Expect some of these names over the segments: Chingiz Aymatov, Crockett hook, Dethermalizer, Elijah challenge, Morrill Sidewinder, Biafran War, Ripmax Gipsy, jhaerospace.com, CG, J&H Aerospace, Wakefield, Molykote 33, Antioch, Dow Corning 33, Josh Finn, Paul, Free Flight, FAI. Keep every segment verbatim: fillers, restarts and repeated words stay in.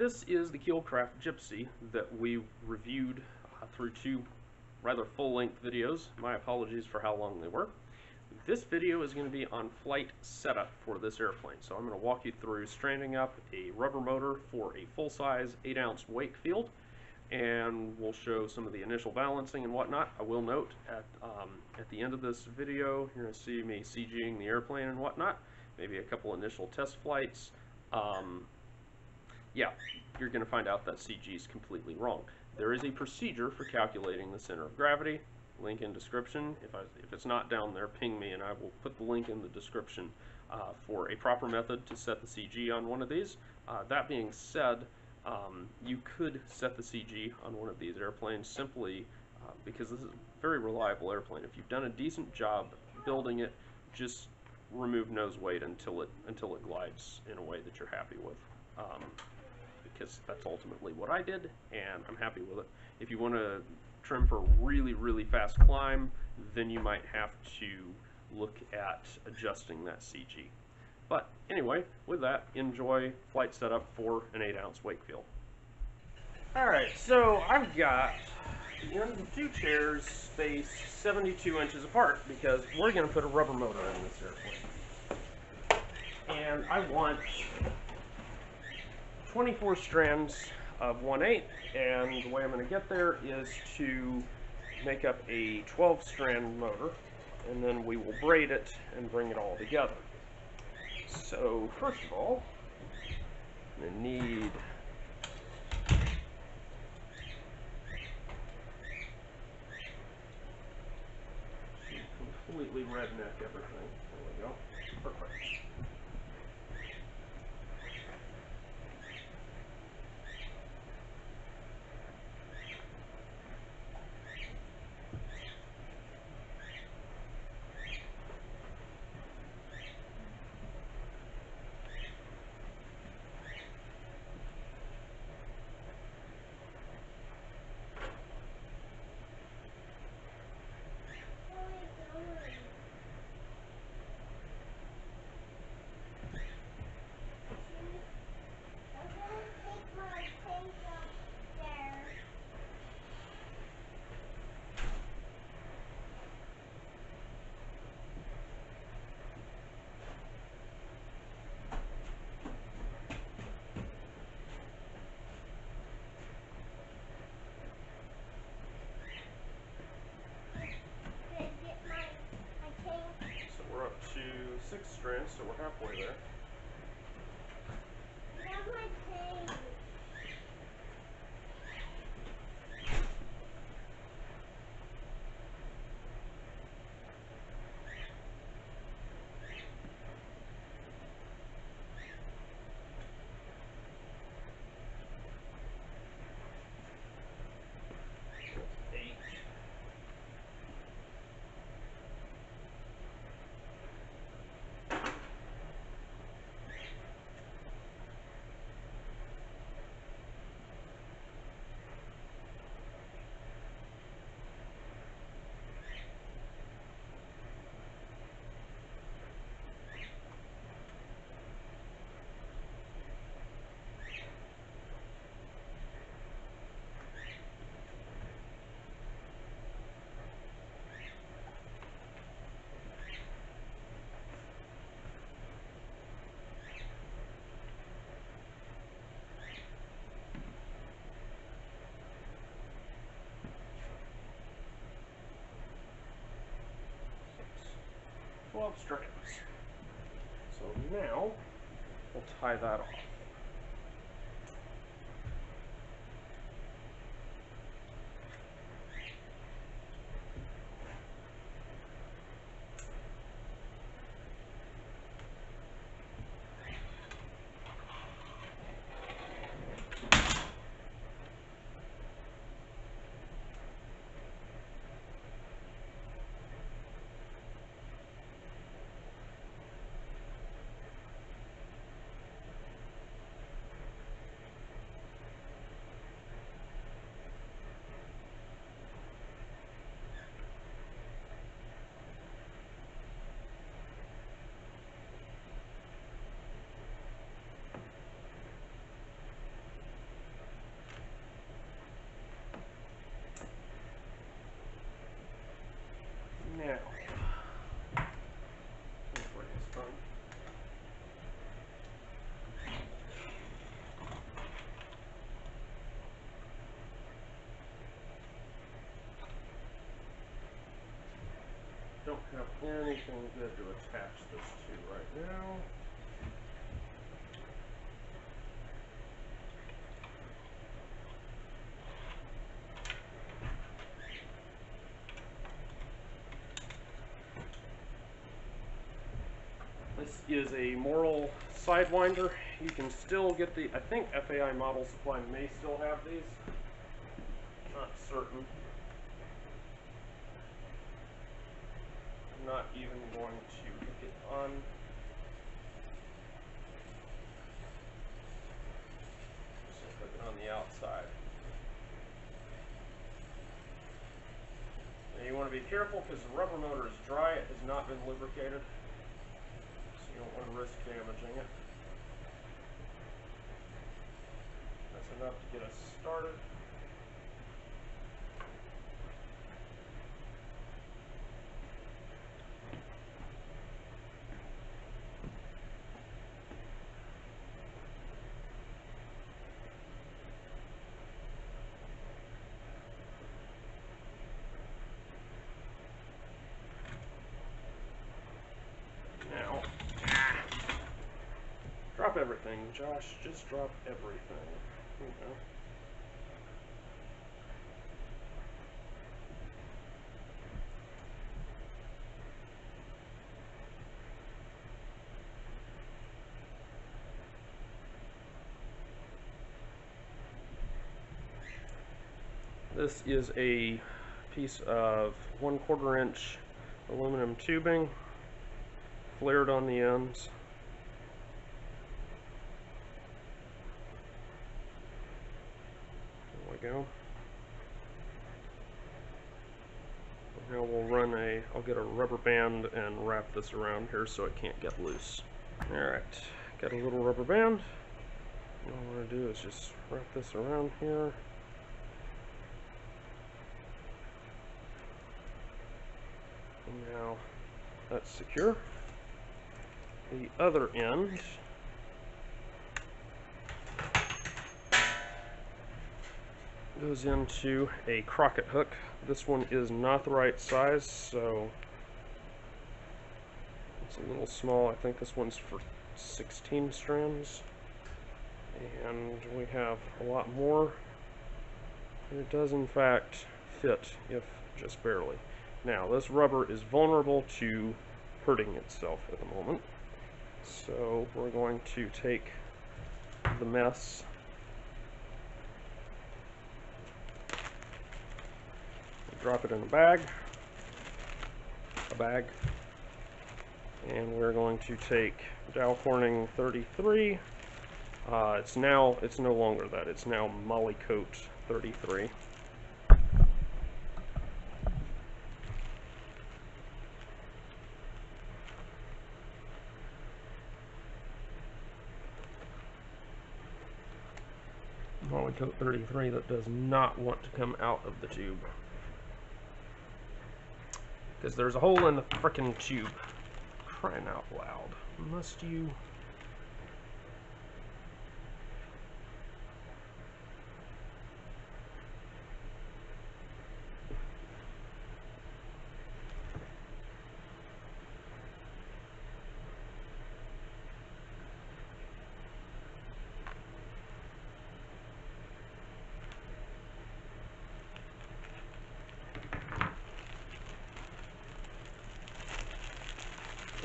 this is the Keelcraft Gipsy that we reviewed uh, through two rather full-length videos. My apologies for how long they were. This video is going to be on flight setup for this airplane. So I'm going to walk you through stranding up a rubber motor for a full-size eight ounce Wakefield, and we'll show some of the initial balancing and whatnot. I will note at, um, at the end of this video, you're going to see me C G ing the airplane and whatnot, maybe a couple initial test flights. Um, yeah, you're going to find out that C G is completely wrong. There is a procedure for calculating the center of gravity. Link in description. If, I, if it's not down there, ping me and I will put the link in the description uh, for a proper method to set the C G on one of these. Uh, that being said, um, you could set the C G on one of these airplanes simply uh, because this is a very reliable airplane. If you've done a decent job building it, just remove nose weight until it, until it glides in a way that you're happy with. Um, because that's ultimately what I did and I'm happy with it. If you want to trim for a really, really fast climb, then you might have to look at adjusting that C G. But anyway, with that, enjoy flight setup for an eight ounce Wakefield. Alright, so I've got the two chairs spaced seventy-two inches apart because we're going to put a rubber motor in this airplane. And I want twenty-four strands of one eighth, and the way I'm going to get there is to make up a twelve strand motor, and then we will braid it and bring it all together. So first of all, I'm going to need completely redneck everything. There we go. Perfect. Six strands, so we're halfway there. twelve strands. So now we'll tie that off. anything good to attach this to right now. This is a Morrill Sidewinder. You can still get the, I think F A I Model Supply may still have these. Not certain. I'm not even going to hook it on. Just hook it on the outside. Now you want to be careful because the rubber motor is dry. It has not been lubricated. You don't want to risk damaging it. That's enough to get us started. Everything, Josh, just drop everything. You know. This is a piece of one quarter inch aluminum tubing, flared on the ends. Go. Now we'll run a, I'll get a rubber band and wrap this around here so it can't get loose. Alright, got a little rubber band. All I want to do is just wrap this around here. And now that's secure. The other end. Goes into a Crockett hook. This one is not the right size, so it's a little small. I think this one's for sixteen strands, and we have a lot more. It does in fact fit, if just barely. Now this rubber is vulnerable to hurting itself at the moment, so we're going to take the mess drop it in a bag, a bag, and we're going to take Dow Corning thirty-three. Uh, it's now, it's no longer that, it's now Molykote thirty-three. Molykote thirty-three that does not want to come out of the tube. Because there's a hole in the frickin' tube. Crying out loud. Must you?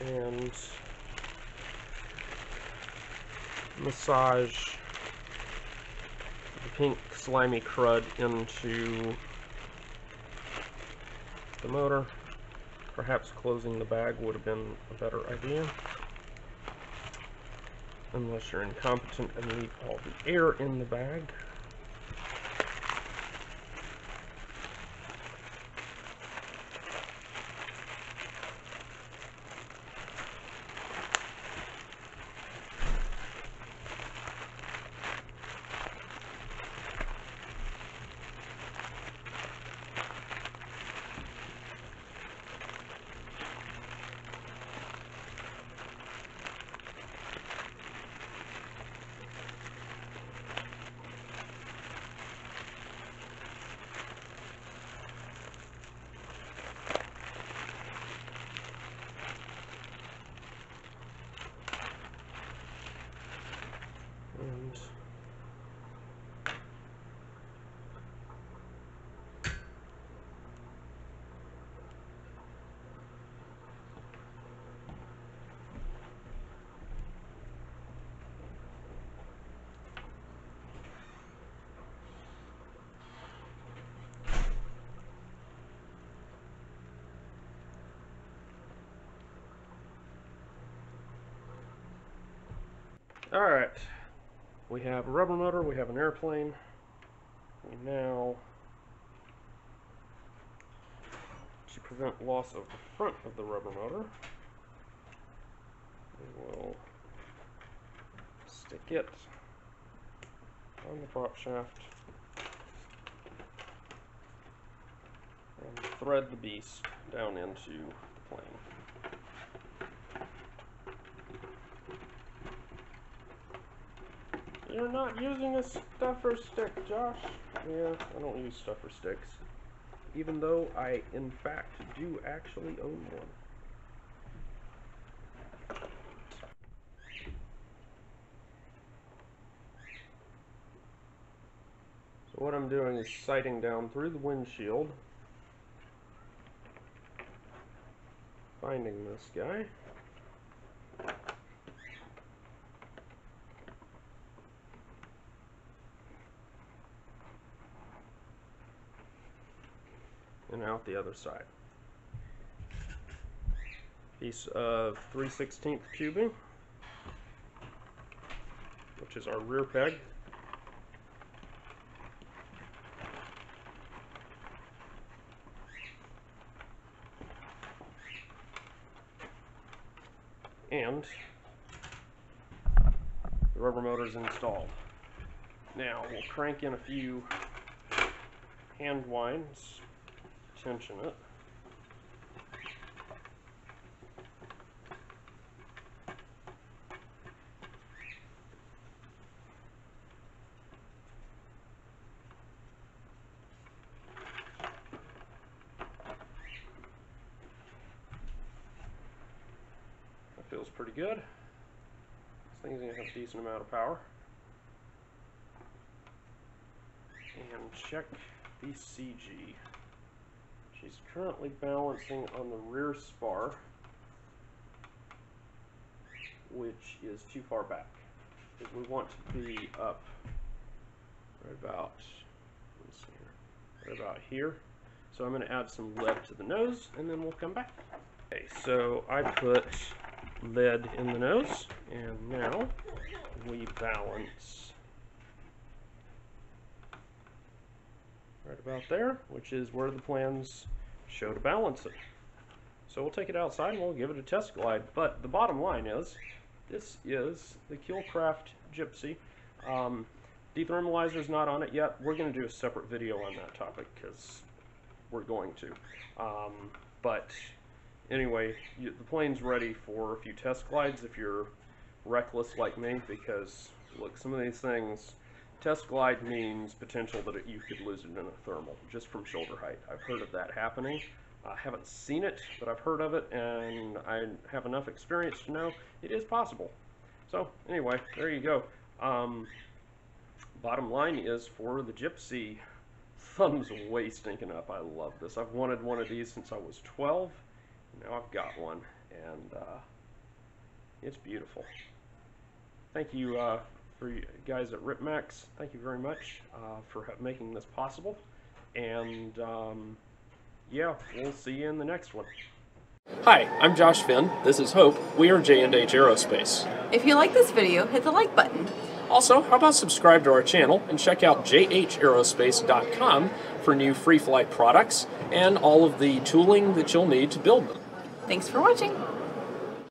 And massage the pink slimy crud into the motor. Perhaps closing the bag would have been a better idea. Unless you're incompetent and leave all the air in the bag. All right, we have a rubber motor, we have an airplane. We now, to prevent loss of the front of the rubber motor, we will stick it on the prop shaft and thread the beast down into the plane. You're not using a stuffer stick, Josh. Yeah, I don't use stuffer sticks, even though I, in fact, do actually own one. So what I'm doing is sighting down through the windshield, finding this guy. And out the other side. Piece of three sixteenths tubing, which is our rear peg. And the rubber motor is installed. Now we'll crank in a few hand winds. Tension it. That feels pretty good. This thing's gonna have a decent amount of power. And check the C G. She's currently balancing on the rear spar, which is too far back, because we want to be up right about, let's see here, right about here. So I'm going to add some lead to the nose, and then we'll come back. Okay, so I put lead in the nose, and now we balance right about there, which is where the plans show to balance it. So we'll take it outside and we'll give it a test glide. But the bottom line is, this is the Keelcraft Gipsy. Um, Dethermalizer is not on it yet. We're going to do a separate video on that topic because we're going to. Um, but anyway, you, the plane's ready for a few test glides if you're reckless like me, because look, some of these things. Test glide means potential that it, you could lose it in a thermal, just from shoulder height. I've heard of that happening. I haven't seen it, but I've heard of it, and I have enough experience to know it is possible. So anyway, there you go. Um, bottom line is, for the Gipsy, thumbs way stinking up. I love this. I've wanted one of these since I was twelve. Now I've got one, and uh, it's beautiful. Thank you. Uh, For you guys at Ripmax, thank you very much uh, for making this possible, and um, yeah, we'll see you in the next one. Hi, I'm Josh Finn. This is Hope. We are J and H Aerospace. If you like this video, hit the like button. Also, how about subscribe to our channel and check out j h aerospace dot com for new free flight products and all of the tooling that you'll need to build them. Thanks for watching.